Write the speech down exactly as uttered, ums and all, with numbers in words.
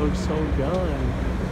looks so good.